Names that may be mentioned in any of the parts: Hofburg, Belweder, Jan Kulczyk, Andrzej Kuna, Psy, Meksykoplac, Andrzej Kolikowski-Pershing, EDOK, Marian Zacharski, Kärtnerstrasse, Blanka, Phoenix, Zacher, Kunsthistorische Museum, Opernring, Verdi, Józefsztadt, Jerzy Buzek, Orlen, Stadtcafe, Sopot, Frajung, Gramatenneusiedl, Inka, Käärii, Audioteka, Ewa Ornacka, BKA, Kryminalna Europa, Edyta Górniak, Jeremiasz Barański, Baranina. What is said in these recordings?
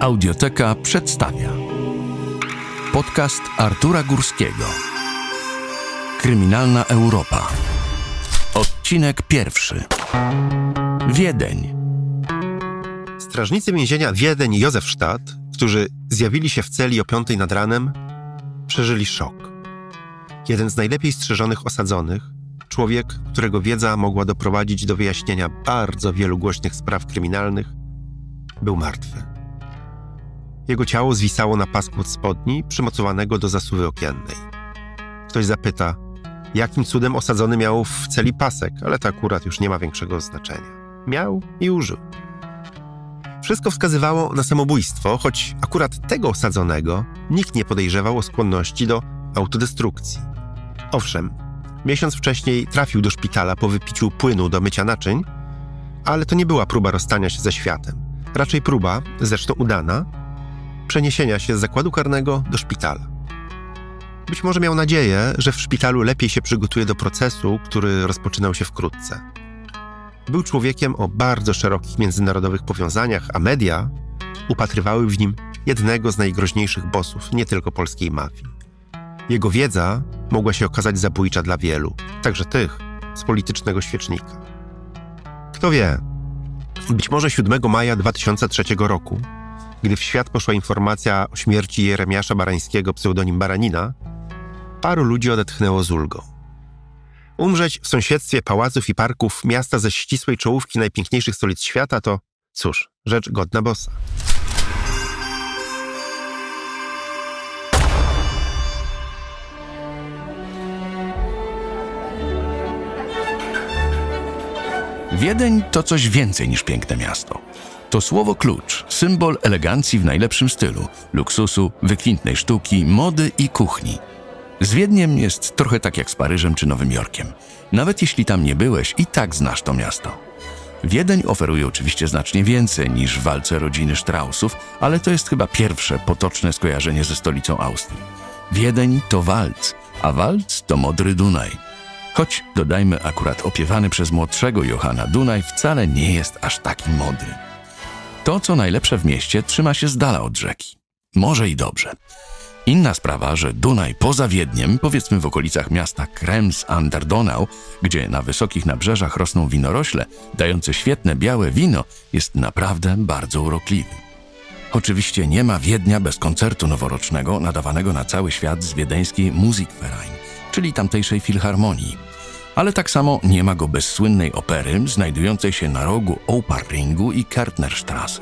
Audioteka przedstawia podcast Artura Górskiego. Kryminalna Europa. Odcinek pierwszy. Wiedeń. Strażnicy więzienia Wiedeń i Józefsztadt, którzy zjawili się w celi o 5 nad ranem, przeżyli szok. Jeden z najlepiej strzeżonych osadzonych, człowiek, którego wiedza mogła doprowadzić do wyjaśnienia bardzo wielu głośnych spraw kryminalnych, był martwy. Jego ciało zwisało na pasku od spodni, przymocowanego do zasuwy okiennej. Ktoś zapyta, jakim cudem osadzony miał w celi pasek, ale to akurat już nie ma większego znaczenia. Miał i użył. Wszystko wskazywało na samobójstwo, choć akurat tego osadzonego nikt nie podejrzewał o skłonności do autodestrukcji. Owszem, miesiąc wcześniej trafił do szpitala po wypiciu płynu do mycia naczyń, ale to nie była próba rozstania się ze światem. Raczej próba, zresztą udana, przeniesienia się z zakładu karnego do szpitala. Być może miał nadzieję, że w szpitalu lepiej się przygotuje do procesu, który rozpoczynał się wkrótce. Był człowiekiem o bardzo szerokich międzynarodowych powiązaniach, a media upatrywały w nim jednego z najgroźniejszych bossów nie tylko polskiej mafii. Jego wiedza mogła się okazać zabójcza dla wielu, także tych z politycznego świecznika. Kto wie, być może 7 maja 2003 roku, gdy w świat poszła informacja o śmierci Jeremiasza Barańskiego, pseudonim Baranina, paru ludzi odetchnęło z ulgą. Umrzeć w sąsiedztwie pałaców i parków miasta ze ścisłej czołówki najpiękniejszych stolic świata to, cóż, rzecz godna bossa. Wiedeń to coś więcej niż piękne miasto. To słowo klucz, symbol elegancji w najlepszym stylu, luksusu, wykwintnej sztuki, mody i kuchni. Z Wiedniem jest trochę tak jak z Paryżem czy Nowym Jorkiem. Nawet jeśli tam nie byłeś, i tak znasz to miasto. Wiedeń oferuje oczywiście znacznie więcej niż walce rodziny Straussów, ale to jest chyba pierwsze potoczne skojarzenie ze stolicą Austrii. Wiedeń to walc, a walc to modry Dunaj. Choć, dodajmy, akurat opiewany przez młodszego Johana Dunaj wcale nie jest aż taki modry. To, co najlepsze w mieście, trzyma się z dala od rzeki. Może i dobrze. Inna sprawa, że Dunaj poza Wiedniem, powiedzmy w okolicach miasta Krems an der Donau, gdzie na wysokich nabrzeżach rosną winorośle, dające świetne białe wino, jest naprawdę bardzo urokliwy. Oczywiście nie ma Wiednia bez koncertu noworocznego nadawanego na cały świat z wiedeńskiej Musikverein, czyli tamtejszej filharmonii. Ale tak samo nie ma go bez słynnej opery, znajdującej się na rogu Opernringu i Kärtnerstrasse.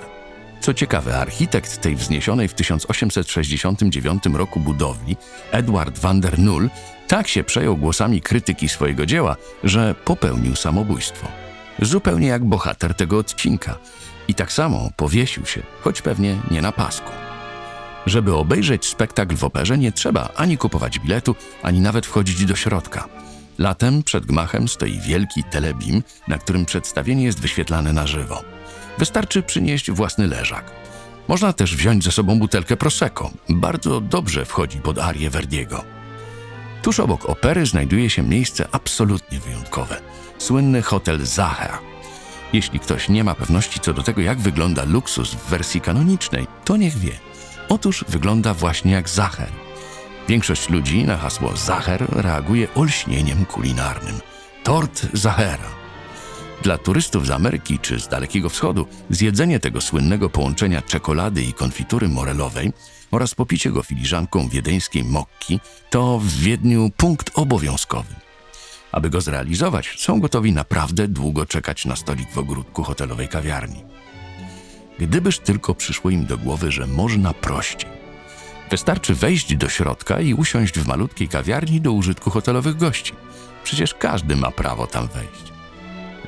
Co ciekawe, architekt tej wzniesionej w 1869 roku budowli, Edward van der Null, tak się przejął głosami krytyki swojego dzieła, że popełnił samobójstwo. Zupełnie jak bohater tego odcinka. I tak samo powiesił się, choć pewnie nie na pasku. Żeby obejrzeć spektakl w operze, nie trzeba ani kupować biletu, ani nawet wchodzić do środka. Latem przed gmachem stoi wielki telebim, na którym przedstawienie jest wyświetlane na żywo. Wystarczy przynieść własny leżak. Można też wziąć ze sobą butelkę Prosecco. Bardzo dobrze wchodzi pod arię Verdiego. Tuż obok opery znajduje się miejsce absolutnie wyjątkowe. Słynny hotel Zacher. Jeśli ktoś nie ma pewności co do tego, jak wygląda luksus w wersji kanonicznej, to niech wie. Otóż wygląda właśnie jak Zacher. Większość ludzi na hasło Zacher reaguje olśnieniem kulinarnym. Tort Zachera. Dla turystów z Ameryki czy z Dalekiego Wschodu zjedzenie tego słynnego połączenia czekolady i konfitury morelowej oraz popicie go filiżanką wiedeńskiej mokki to w Wiedniu punkt obowiązkowy. Aby go zrealizować, są gotowi naprawdę długo czekać na stolik w ogródku hotelowej kawiarni. Gdybyż tylko przyszło im do głowy, że można prościej. Wystarczy wejść do środka i usiąść w malutkiej kawiarni do użytku hotelowych gości. Przecież każdy ma prawo tam wejść.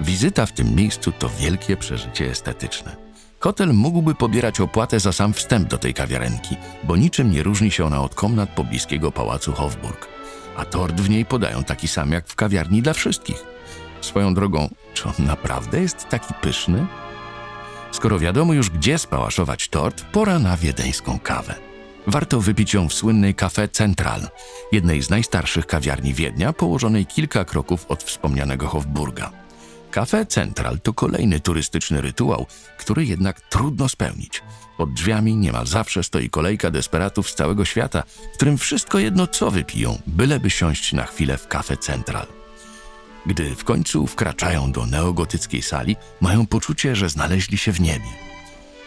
Wizyta w tym miejscu to wielkie przeżycie estetyczne. Hotel mógłby pobierać opłatę za sam wstęp do tej kawiarenki, bo niczym nie różni się ona od komnat pobliskiego pałacu Hofburg. A tort w niej podają taki sam jak w kawiarni dla wszystkich. Swoją drogą, czy on naprawdę jest taki pyszny? Skoro wiadomo już, gdzie spałaszować tort, pora na wiedeńską kawę. Warto wypić ją w słynnej Café Central, jednej z najstarszych kawiarni Wiednia, położonej kilka kroków od wspomnianego Hofburga. Café Central to kolejny turystyczny rytuał, który jednak trudno spełnić. Pod drzwiami niemal zawsze stoi kolejka desperatów z całego świata, którym wszystko jedno co wypiją, byleby siąść na chwilę w Café Central. Gdy w końcu wkraczają do neogotyckiej sali, mają poczucie, że znaleźli się w niebie.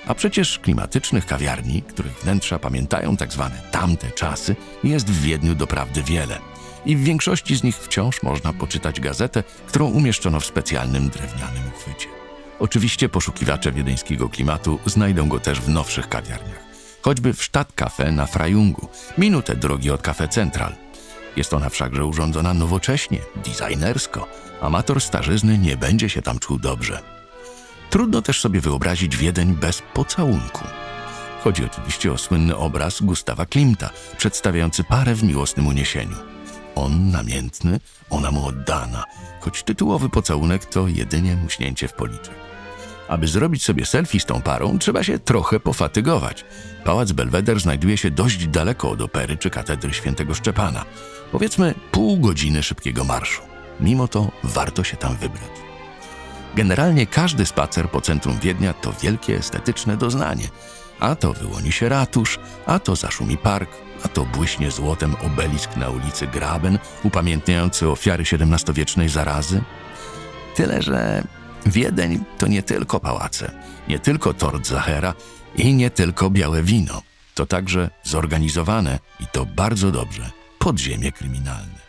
A przecież klimatycznych kawiarni, których wnętrza pamiętają tak zwane tamte czasy, jest w Wiedniu doprawdy wiele. I w większości z nich wciąż można poczytać gazetę, którą umieszczono w specjalnym drewnianym uchwycie. Oczywiście poszukiwacze wiedeńskiego klimatu znajdą go też w nowszych kawiarniach. Choćby w Stadtcafe na Frajungu, minutę drogi od Café Central. Jest ona wszakże urządzona nowocześnie, designersko. Amator starzyzny nie będzie się tam czuł dobrze. Trudno też sobie wyobrazić Wiedeń bez pocałunku. Chodzi oczywiście o słynny obraz Gustawa Klimta, przedstawiający parę w miłosnym uniesieniu. On namiętny, ona mu oddana, choć tytułowy pocałunek to jedynie muśnięcie w policzek. Aby zrobić sobie selfie z tą parą, trzeba się trochę pofatygować. Pałac Belweder znajduje się dość daleko od opery czy katedry Świętego Szczepana. Powiedzmy pół godziny szybkiego marszu. Mimo to warto się tam wybrać. Generalnie każdy spacer po centrum Wiednia to wielkie estetyczne doznanie. A to wyłoni się ratusz, a to zaszumi park, a to błyśnie złotem obelisk na ulicy Graben, upamiętniający ofiary XVII-wiecznej zarazy. Tyle, że Wiedeń to nie tylko pałace, nie tylko tort Zachera i nie tylko białe wino. To także zorganizowane, i to bardzo dobrze, podziemie kryminalne.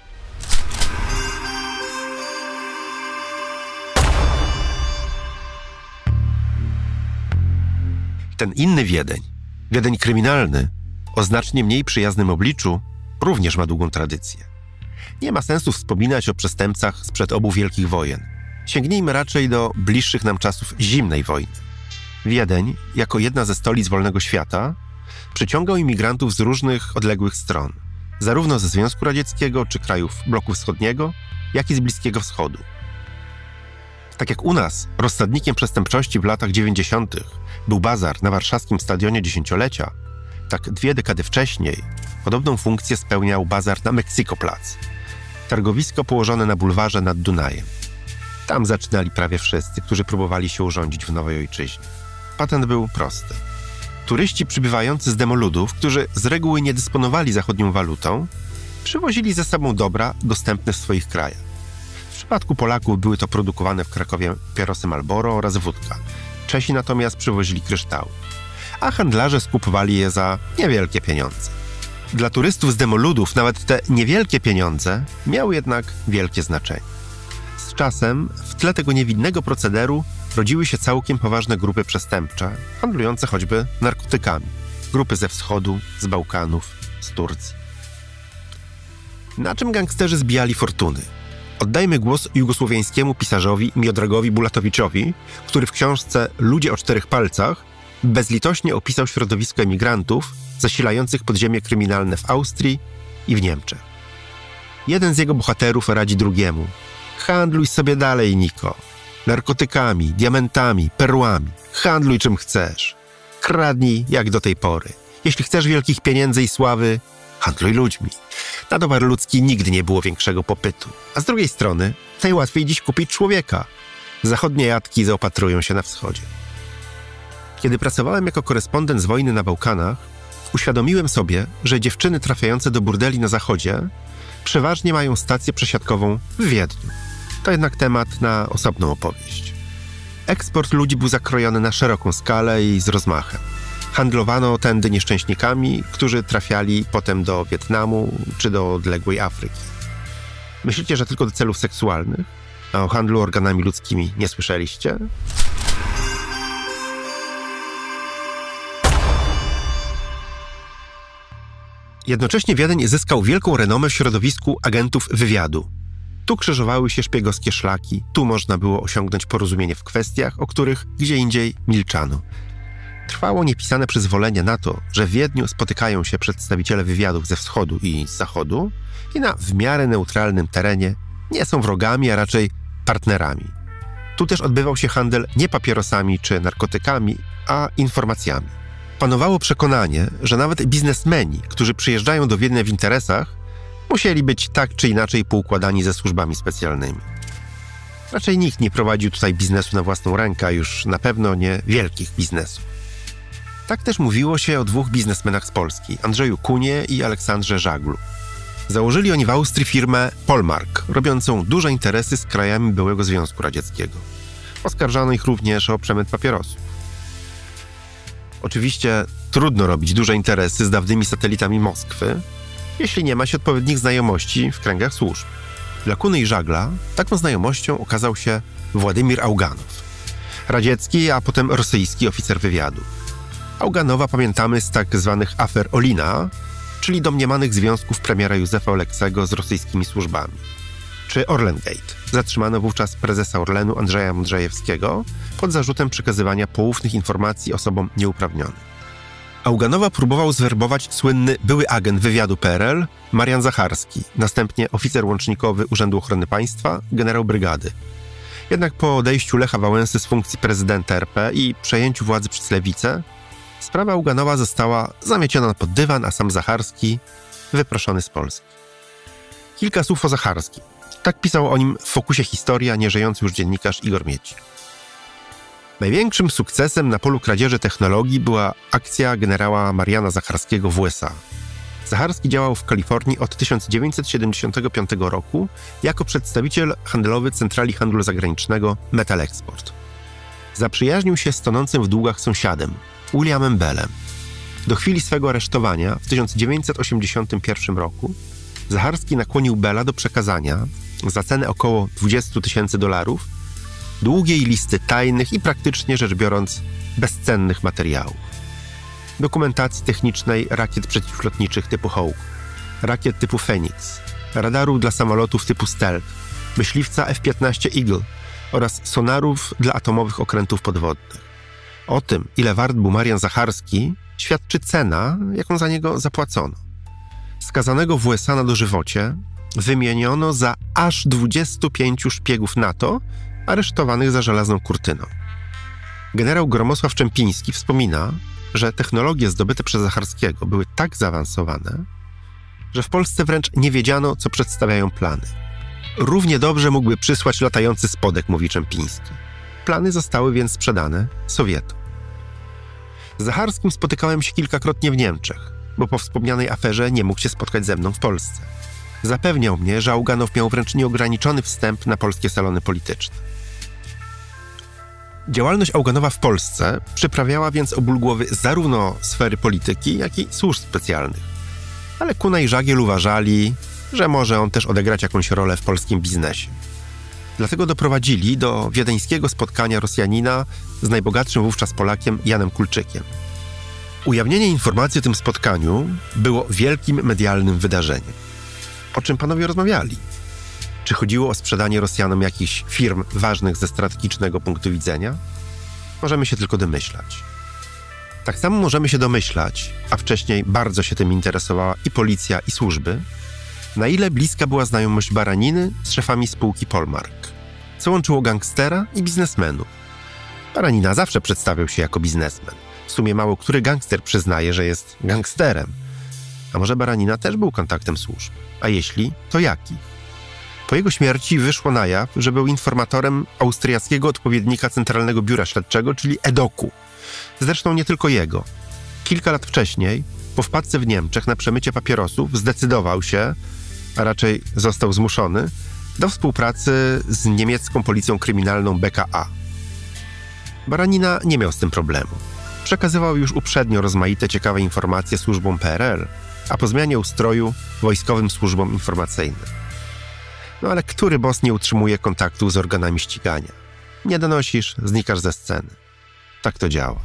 Ten inny Wiedeń, Wiedeń kryminalny, o znacznie mniej przyjaznym obliczu, również ma długą tradycję. Nie ma sensu wspominać o przestępcach sprzed obu wielkich wojen. Sięgnijmy raczej do bliższych nam czasów zimnej wojny. Wiedeń, jako jedna ze stolic wolnego świata, przyciągał imigrantów z różnych odległych stron, zarówno ze Związku Radzieckiego czy krajów bloku wschodniego, jak i z Bliskiego Wschodu. Tak jak u nas, rozsadnikiem przestępczości w latach 90. był bazar na warszawskim Stadionie Dziesięciolecia, tak 2 dekady wcześniej podobną funkcję spełniał bazar na Meksykoplac, targowisko położone na bulwarze nad Dunajem. Tam zaczynali prawie wszyscy, którzy próbowali się urządzić w nowej ojczyźnie. Patent był prosty. Turyści przybywający z demoludów, którzy z reguły nie dysponowali zachodnią walutą, przywozili ze sobą dobra dostępne w swoich krajach. W przypadku Polaków były to produkowane w Krakowie pierosy Marlboro oraz wódka. Czesi natomiast przywozili kryształy, a handlarze skupowali je za niewielkie pieniądze. Dla turystów z demoludów nawet te niewielkie pieniądze miały jednak wielkie znaczenie. Z czasem w tle tego niewinnego procederu rodziły się całkiem poważne grupy przestępcze, handlujące choćby narkotykami. Grupy ze wschodu, z Bałkanów, z Turcji. Na czym gangsterzy zbijali fortuny? Oddajmy głos jugosłowiańskiemu pisarzowi Miodragowi Bulatowiczowi, który w książce Ludzie o 4 palcach bezlitośnie opisał środowisko emigrantów zasilających podziemie kryminalne w Austrii i w Niemczech. Jeden z jego bohaterów radzi drugiemu: handluj sobie dalej, Niko. Narkotykami, diamentami, perłami. Handluj czym chcesz. Kradnij jak do tej pory. Jeśli chcesz wielkich pieniędzy i sławy, handluj ludźmi. Na towar ludzki nigdy nie było większego popytu. A z drugiej strony najłatwiej dziś kupić człowieka. Zachodnie jatki zaopatrują się na wschodzie. Kiedy pracowałem jako korespondent z wojny na Bałkanach, uświadomiłem sobie, że dziewczyny trafiające do burdeli na zachodzie przeważnie mają stację przesiadkową w Wiedniu. To jednak temat na osobną opowieść. Eksport ludzi był zakrojony na szeroką skalę i z rozmachem. Handlowano tędy nieszczęśnikami, którzy trafiali potem do Wietnamu czy do odległej Afryki. Myślicie, że tylko do celów seksualnych? A o handlu organami ludzkimi nie słyszeliście? Jednocześnie Wiedeń zyskał wielką renomę w środowisku agentów wywiadu. Tu krzyżowały się szpiegowskie szlaki, tu można było osiągnąć porozumienie w kwestiach, o których gdzie indziej milczano. Trwało niepisane przyzwolenie na to, że w Wiedniu spotykają się przedstawiciele wywiadów ze wschodu i z zachodu i na w miarę neutralnym terenie nie są wrogami, a raczej partnerami. Tu też odbywał się handel nie papierosami czy narkotykami, a informacjami. Panowało przekonanie, że nawet biznesmeni, którzy przyjeżdżają do Wiednia w interesach, musieli być tak czy inaczej poukładani ze służbami specjalnymi. Raczej nikt nie prowadził tutaj biznesu na własną rękę, a już na pewno nie wielkich biznesów. Tak też mówiło się o dwóch biznesmenach z Polski, Andrzeju Kunie i Aleksandrze Żaglu. Założyli oni w Austrii firmę Polmark, robiącą duże interesy z krajami byłego Związku Radzieckiego. Oskarżano ich również o przemyt papierosów. Oczywiście trudno robić duże interesy z dawnymi satelitami Moskwy, jeśli nie ma się odpowiednich znajomości w kręgach służb. Dla Kuny i Żagla taką znajomością okazał się Władimir Ałganow, radziecki, a potem rosyjski oficer wywiadu. Ałganowa pamiętamy z tak zwanych afer Olina, czyli domniemanych związków premiera Józefa Oleksego z rosyjskimi służbami. Czy Orlengate. Zatrzymano wówczas prezesa Orlenu Andrzeja Modrzejewskiego pod zarzutem przekazywania poufnych informacji osobom nieuprawnionym. Ałganowa próbował zwerbować słynny były agent wywiadu PRL Marian Zacharski, następnie oficer łącznikowy Urzędu Ochrony Państwa, generał brygady. Jednak po odejściu Lecha Wałęsy z funkcji prezydenta RP i przejęciu władzy przez Lewicę, sprawa Ałganowa została zamieciona pod dywan, a sam Zacharski wyproszony z Polski. Kilka słów o Zacharskim. Tak pisał o nim w Fokusie Historia nieżyjący już dziennikarz Igor Mieci. Największym sukcesem na polu kradzieży technologii była akcja generała Mariana Zacharskiego w USA. Zacharski działał w Kalifornii od 1975 roku jako przedstawiciel handlowy Centrali Handlu Zagranicznego Metal Export. Zaprzyjaźnił się z tonącym w długach sąsiadem, Williamem Bellem. Do chwili swego aresztowania w 1981 roku Zacharski nakłonił Bella do przekazania za cenę około $20 000 długiej listy tajnych i praktycznie rzecz biorąc bezcennych materiałów. Dokumentacji technicznej rakiet przeciwlotniczych typu Hawk, rakiet typu Phoenix, radarów dla samolotów typu Stealth, myśliwca F-15 Eagle oraz sonarów dla atomowych okrętów podwodnych. O tym, ile wart był Marian Zacharski, świadczy cena, jaką za niego zapłacono. Skazanego w USA na dożywocie wymieniono za aż 25 szpiegów NATO aresztowanych za żelazną kurtyną. Generał Gromosław Czępiński wspomina, że technologie zdobyte przez Zacharskiego były tak zaawansowane, że w Polsce wręcz nie wiedziano, co przedstawiają plany. Równie dobrze mógłby przysłać latający spodek, mówi Czępiński. Plany zostały więc sprzedane Sowietom. Z Zacharskim spotykałem się kilkakrotnie w Niemczech, bo po wspomnianej aferze nie mógł się spotkać ze mną w Polsce. Zapewniał mnie, że Ałganow miał wręcz nieograniczony wstęp na polskie salony polityczne. Działalność Ałganowa w Polsce przyprawiała więc o ból głowy zarówno sfery polityki, jak i służb specjalnych. Ale Kuna i Żagiel uważali, że może on też odegrać jakąś rolę w polskim biznesie. Dlatego doprowadzili do wiedeńskiego spotkania Rosjanina z najbogatszym wówczas Polakiem Janem Kulczykiem. Ujawnienie informacji o tym spotkaniu było wielkim medialnym wydarzeniem. O czym panowie rozmawiali? Czy chodziło o sprzedanie Rosjanom jakichś firm ważnych ze strategicznego punktu widzenia? Możemy się tylko domyślać. Tak samo możemy się domyślać, a wcześniej bardzo się tym interesowała i policja, i służby, na ile bliska była znajomość Baraniny z szefami spółki Polmark, co łączyło gangstera i biznesmenów. Baranina zawsze przedstawiał się jako biznesmen. W sumie mało który gangster przyznaje, że jest gangsterem. A może Baranina też był kontaktem służb? A jeśli, to jaki? Po jego śmierci wyszło na jaw, że był informatorem austriackiego odpowiednika Centralnego Biura Śledczego, czyli EDOK-u. Zresztą nie tylko jego. Kilka lat wcześniej, po wpadce w Niemczech na przemycie papierosów, zdecydował się, a raczej został zmuszony, do współpracy z niemiecką policją kryminalną BKA. Baranina nie miał z tym problemu. Przekazywał już uprzednio rozmaite ciekawe informacje służbom PRL, a po zmianie ustroju wojskowym służbom informacyjnym. No ale który boss nie utrzymuje kontaktu z organami ścigania? Nie donosisz, znikasz ze sceny. Tak to działa.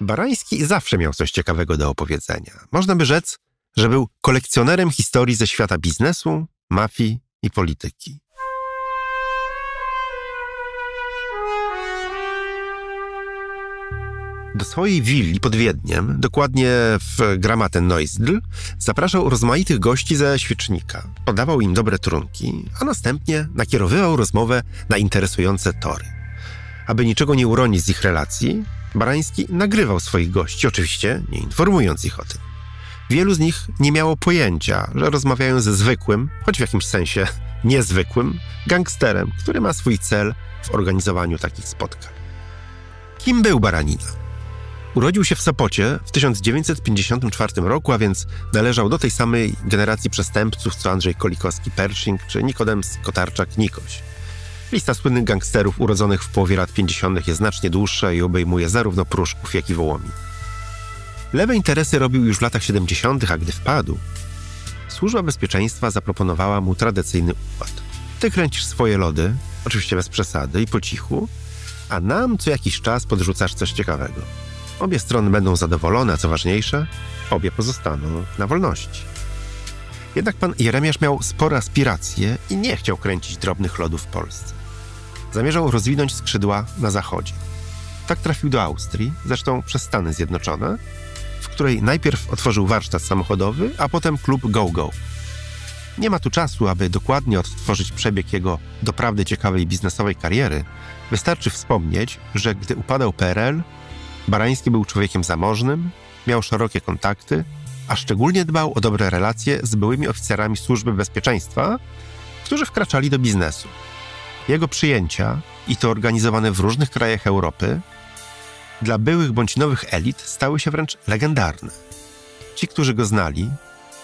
Barański zawsze miał coś ciekawego do opowiedzenia. Można by rzec, że był kolekcjonerem historii ze świata biznesu, mafii i polityki. Do swojej willi pod Wiedniem, dokładnie w Gramatenneusiedl, zapraszał rozmaitych gości ze świecznika, podawał im dobre trunki, a następnie nakierowywał rozmowę na interesujące tory. Aby niczego nie uronić z ich relacji, Barański nagrywał swoich gości, oczywiście nie informując ich o tym. Wielu z nich nie miało pojęcia, że rozmawiają ze zwykłym, choć w jakimś sensie niezwykłym, gangsterem, który ma swój cel w organizowaniu takich spotkań. Kim był Baranina? Urodził się w Sopocie w 1954 roku, a więc należał do tej samej generacji przestępców co Andrzej Kolikowski-Pershing czy Nikodems Kotarczak-Nikoś. Lista słynnych gangsterów urodzonych w połowie lat 50. jest znacznie dłuższa i obejmuje zarówno Pruszków, jak i Wołomin. Lewe interesy robił już w latach 70., a gdy wpadł, Służba Bezpieczeństwa zaproponowała mu tradycyjny układ. Ty kręcisz swoje lody, oczywiście bez przesady i po cichu, a nam co jakiś czas podrzucasz coś ciekawego. Obie strony będą zadowolone, a co ważniejsze, obie pozostaną na wolności. Jednak pan Jeremiasz miał spore aspiracje i nie chciał kręcić drobnych lodów w Polsce. Zamierzał rozwinąć skrzydła na zachodzie. Tak trafił do Austrii, zresztą przez Stany Zjednoczone, w której najpierw otworzył warsztat samochodowy, a potem klub Go-Go. Nie ma tu czasu, aby dokładnie odtworzyć przebieg jego doprawdy ciekawej biznesowej kariery. Wystarczy wspomnieć, że gdy upadał PRL, Barański był człowiekiem zamożnym, miał szerokie kontakty, a szczególnie dbał o dobre relacje z byłymi oficerami Służby Bezpieczeństwa, którzy wkraczali do biznesu. Jego przyjęcia, i to organizowane w różnych krajach Europy, dla byłych bądź nowych elit stały się wręcz legendarne. Ci, którzy go znali,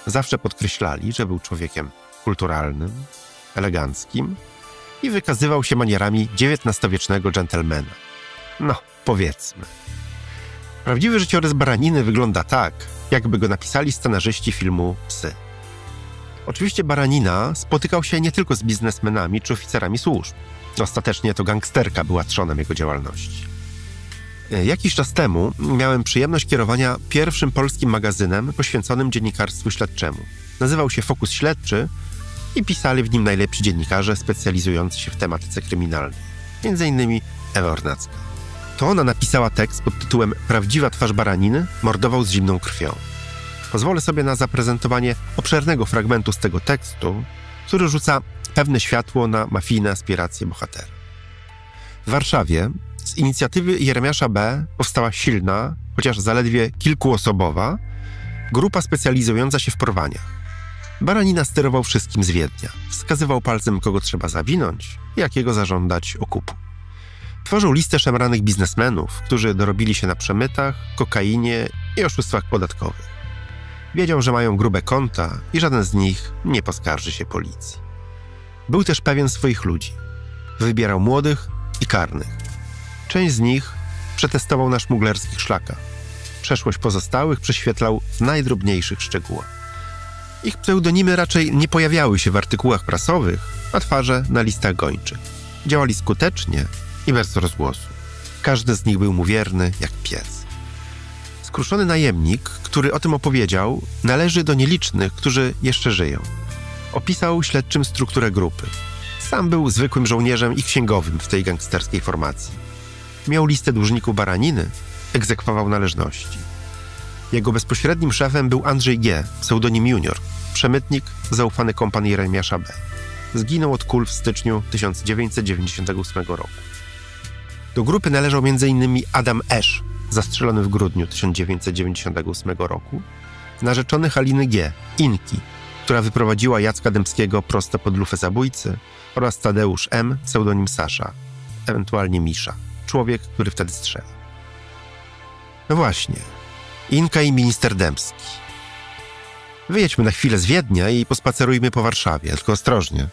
zawsze podkreślali, że był człowiekiem kulturalnym, eleganckim i wykazywał się manierami XIX-wiecznego dżentelmena. No, powiedzmy. Prawdziwy życiorys Baraniny wygląda tak, jakby go napisali scenarzyści filmu Psy. Oczywiście Baranina spotykał się nie tylko z biznesmenami czy oficerami służb. Ostatecznie to gangsterka była trzonem jego działalności. Jakiś czas temu miałem przyjemność kierowania pierwszym polskim magazynem poświęconym dziennikarstwu śledczemu. Nazywał się Fokus Śledczy i pisali w nim najlepsi dziennikarze specjalizujący się w tematyce kryminalnej. Między innymi Ewa Ornacka. To ona napisała tekst pod tytułem Prawdziwa twarz Baraniny mordował z zimną krwią. Pozwolę sobie na zaprezentowanie obszernego fragmentu z tego tekstu, który rzuca pewne światło na mafijne aspiracje bohatera. W Warszawie z inicjatywy Jeremiasza B. powstała silna, chociaż zaledwie kilkuosobowa, grupa specjalizująca się w porwaniach. Baranina sterował wszystkim z Wiednia. Wskazywał palcem, kogo trzeba zawinąć i jakiego zażądać okupu. Tworzył listę szemranych biznesmenów, którzy dorobili się na przemytach, kokainie i oszustwach podatkowych. Wiedział, że mają grube konta i żaden z nich nie poskarży się policji. Był też pewien swoich ludzi. Wybierał młodych i karnych. Część z nich przetestował na szmuglerskich szlakach. Przeszłość pozostałych prześwietlał w najdrobniejszych szczegółach. Ich pseudonimy raczej nie pojawiały się w artykułach prasowych, a twarze na listach gończych. Działali skutecznie i bez rozgłosu. Każdy z nich był mu wierny jak pies. Skruszony najemnik, który o tym opowiedział, należy do nielicznych, którzy jeszcze żyją. Opisał śledczym strukturę grupy. Sam był zwykłym żołnierzem i księgowym w tej gangsterskiej formacji. Miał listę dłużników Baraniny, egzekwował należności. Jego bezpośrednim szefem był Andrzej G., pseudonim Junior, przemytnik, zaufany kompan Jeremiasza B. Zginął od kul w styczniu 1998 roku. Do grupy należał m.in. Adam Esz, zastrzelony w grudniu 1998 roku, narzeczony Haliny G., Inki, która wyprowadziła Jacka Dębskiego prosto pod lufę zabójcy, oraz Tadeusz M., pseudonim Sasza, ewentualnie Misza. Człowiek, który wtedy strzela. No właśnie, Inka i minister Dębski. Wyjedźmy na chwilę z Wiednia i pospacerujmy po Warszawie, tylko ostrożnie,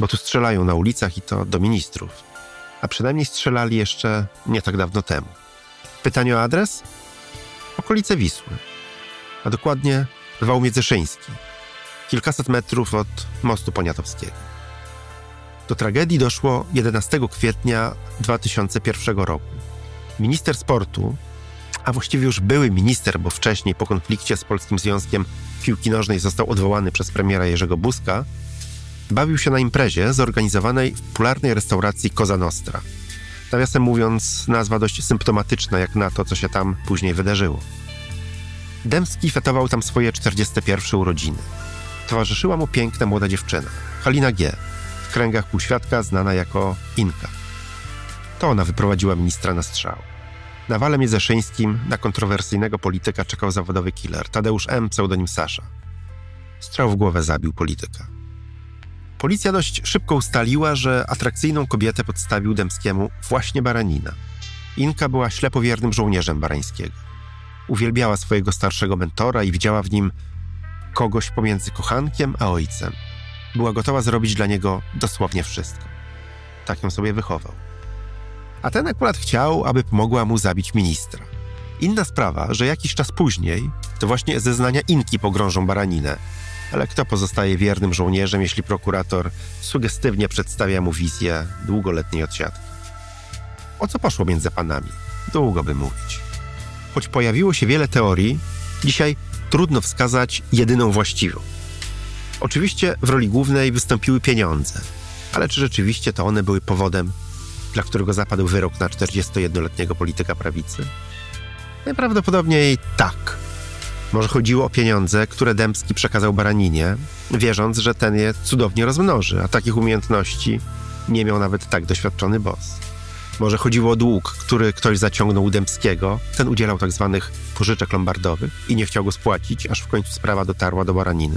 bo tu strzelają na ulicach i to do ministrów. A przynajmniej strzelali jeszcze nie tak dawno temu. Pytanie o adres? Okolice Wisły, a dokładnie Wał Międzyszyński, kilkaset metrów od mostu poniatowskiego. Do tragedii doszło 11 kwietnia 2001 roku. Minister sportu, a właściwie już były minister, bo wcześniej po konflikcie z Polskim Związkiem Piłki Nożnej został odwołany przez premiera Jerzego Buzka, bawił się na imprezie zorganizowanej w popularnej restauracji Cosa Nostra. Nawiasem mówiąc, nazwa dość symptomatyczna jak na to, co się tam później wydarzyło. Dębski fetował tam swoje 41 urodziny. Towarzyszyła mu piękna młoda dziewczyna, Halina G., w kręgach półświadka znana jako Inka. To ona wyprowadziła ministra na strzał. Na wale międzyszyńskim na kontrowersyjnego polityka czekał zawodowy killer, Tadeusz M., pseudonim Sasza. Strzał w głowę zabił polityka. Policja dość szybko ustaliła, że atrakcyjną kobietę podstawił Dębskiemu właśnie Baranina. Inka była ślepowiernym żołnierzem Barańskiego. Uwielbiała swojego starszego mentora i widziała w nim kogoś pomiędzy kochankiem a ojcem. Była gotowa zrobić dla niego dosłownie wszystko. Tak ją sobie wychował. A ten akurat chciał, aby pomogła mu zabić ministra. Inna sprawa, że jakiś czas później to właśnie zeznania Inki pogrążą Baraninę. Ale kto pozostaje wiernym żołnierzem, jeśli prokurator sugestywnie przedstawia mu wizję długoletniej odsiadki? O co poszło między panami? Długo by mówić. Choć pojawiło się wiele teorii, dzisiaj trudno wskazać jedyną właściwą. Oczywiście w roli głównej wystąpiły pieniądze, ale czy rzeczywiście to one były powodem, dla którego zapadł wyrok na 41-letniego polityka prawicy? Najprawdopodobniej tak. Może chodziło o pieniądze, które Dębski przekazał Baraninie, wierząc, że ten je cudownie rozmnoży, a takich umiejętności nie miał nawet tak doświadczony boss. Może chodziło o dług, który ktoś zaciągnął u Dębskiego, ten udzielał tzw. pożyczek lombardowych i nie chciał go spłacić, aż w końcu sprawa dotarła do Baraniny.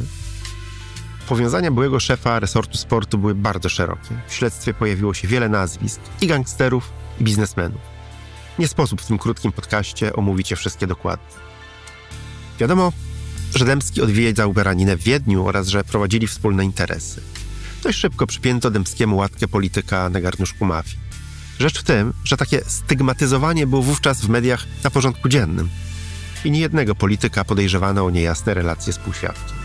Powiązania byłego szefa resortu sportu były bardzo szerokie. W śledztwie pojawiło się wiele nazwisk i gangsterów, i biznesmenów. Nie sposób w tym krótkim podcaście omówić je wszystkie dokładnie. Wiadomo, że Dębski odwiedzał Baraninę w Wiedniu oraz że prowadzili wspólne interesy. Dość szybko przypięto Dębskiemu łatkę polityka na garnuszku mafii. Rzecz w tym, że takie stygmatyzowanie było wówczas w mediach na porządku dziennym i niejednego polityka podejrzewano o niejasne relacje z półświadkiem.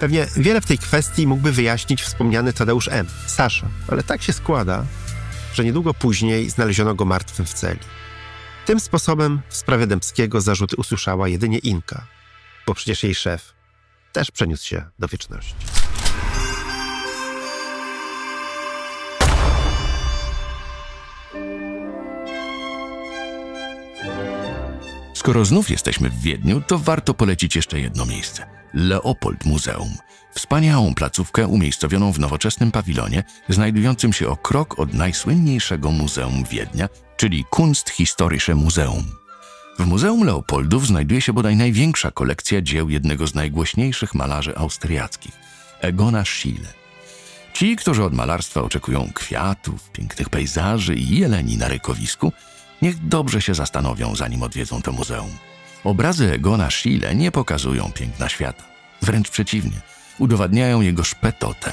Pewnie wiele w tej kwestii mógłby wyjaśnić wspomniany Tadeusz M., Sasza, ale tak się składa, że niedługo później znaleziono go martwym w celi. Tym sposobem w sprawie Dębskiego zarzuty usłyszała jedynie Inka, bo przecież jej szef też przeniósł się do wieczności. Skoro znów jesteśmy w Wiedniu, to warto polecić jeszcze jedno miejsce. Leopold Muzeum. Wspaniałą placówkę umiejscowioną w nowoczesnym pawilonie, znajdującym się o krok od najsłynniejszego muzeum Wiednia, czyli Kunsthistorische Museum. W Muzeum Leopoldów znajduje się bodaj największa kolekcja dzieł jednego z najgłośniejszych malarzy austriackich, Egona Schiele. Ci, którzy od malarstwa oczekują kwiatów, pięknych pejzaży i jeleni na rykowisku, niech dobrze się zastanowią, zanim odwiedzą to muzeum. Obrazy Egona Schiele nie pokazują piękna świata. Wręcz przeciwnie, udowadniają jego szpetotę,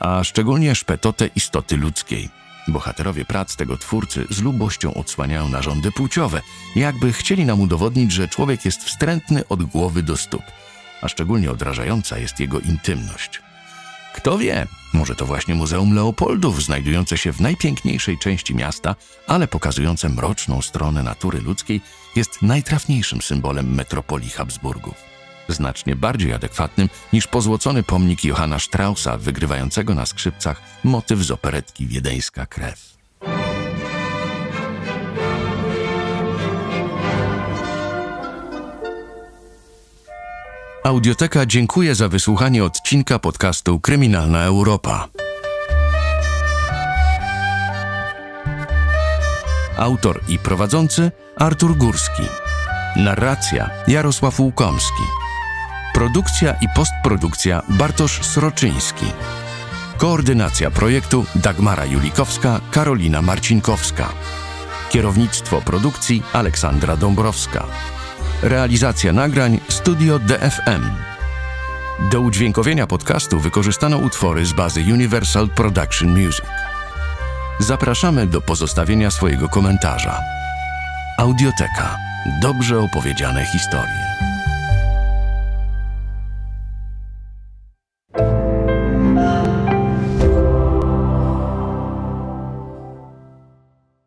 a szczególnie szpetotę istoty ludzkiej. Bohaterowie prac tego twórcy z lubością odsłaniają narządy płciowe, jakby chcieli nam udowodnić, że człowiek jest wstrętny od głowy do stóp, a szczególnie odrażająca jest jego intymność. Kto wie, może to właśnie Muzeum Leopoldów, znajdujące się w najpiękniejszej części miasta, ale pokazujące mroczną stronę natury ludzkiej, jest najtrafniejszym symbolem metropolii Habsburgów. Znacznie bardziej adekwatnym niż pozłocony pomnik Johanna Straussa, wygrywającego na skrzypcach motyw z operetki Wiedeńska krew. Audioteka dziękuję za wysłuchanie odcinka podcastu Kryminalna Europa. Autor i prowadzący Artur Górski. Narracja Jarosław Łukomski. Produkcja i postprodukcja Bartosz Sroczyński. Koordynacja projektu Dagmara Julikowska, Karolina Marcinkowska. Kierownictwo produkcji Aleksandra Dąbrowska. Realizacja nagrań Studio DFM. Do udźwiękowienia podcastu wykorzystano utwory z bazy Universal Production Music. Zapraszamy do pozostawienia swojego komentarza. Audioteka. Dobrze opowiedziane historie.